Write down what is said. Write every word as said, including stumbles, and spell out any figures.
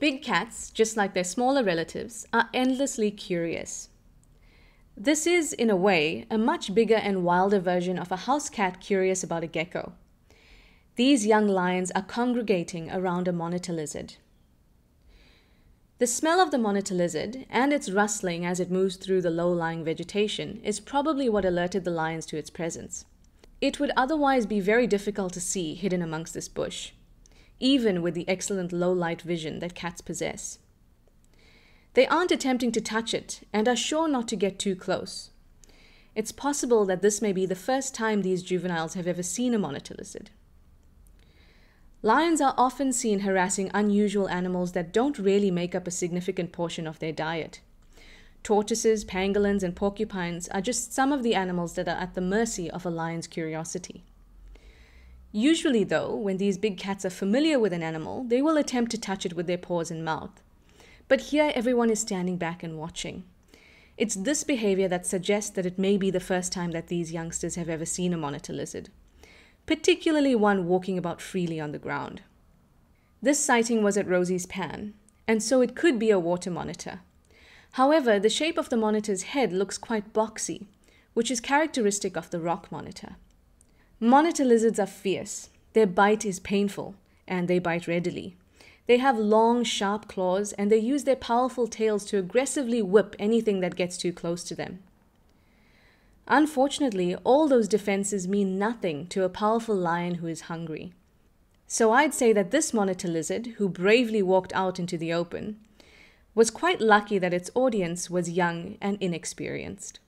Big cats, just like their smaller relatives, are endlessly curious. This is, in a way, a much bigger and wilder version of a house cat curious about a gecko. These young lions are congregating around a monitor lizard. The smell of the monitor lizard and its rustling as it moves through the low-lying vegetation is probably what alerted the lions to its presence. It would otherwise be very difficult to see hidden amongst this bush, even with the excellent low-light vision that cats possess. They aren't attempting to touch it and are sure not to get too close. It's possible that this may be the first time these juveniles have ever seen a monitor lizard. Lions are often seen harassing unusual animals that don't really make up a significant portion of their diet. Tortoises, pangolins, and porcupines are just some of the animals that are at the mercy of a lion's curiosity. Usually, though, when these big cats are familiar with an animal, they will attempt to touch it with their paws and mouth. But here everyone is standing back and watching. It's this behavior that suggests that it may be the first time that these youngsters have ever seen a monitor lizard, particularly one walking about freely on the ground. This sighting was at Rosie's Pan, and so it could be a water monitor. However, the shape of the monitor's head looks quite boxy, which is characteristic of the rock monitor. Monitor lizards are fierce, their bite is painful, and they bite readily. They have long, sharp claws, and they use their powerful tails to aggressively whip anything that gets too close to them. Unfortunately, all those defenses mean nothing to a powerful lion who is hungry. So I'd say that this monitor lizard, who bravely walked out into the open, was quite lucky that its audience was young and inexperienced.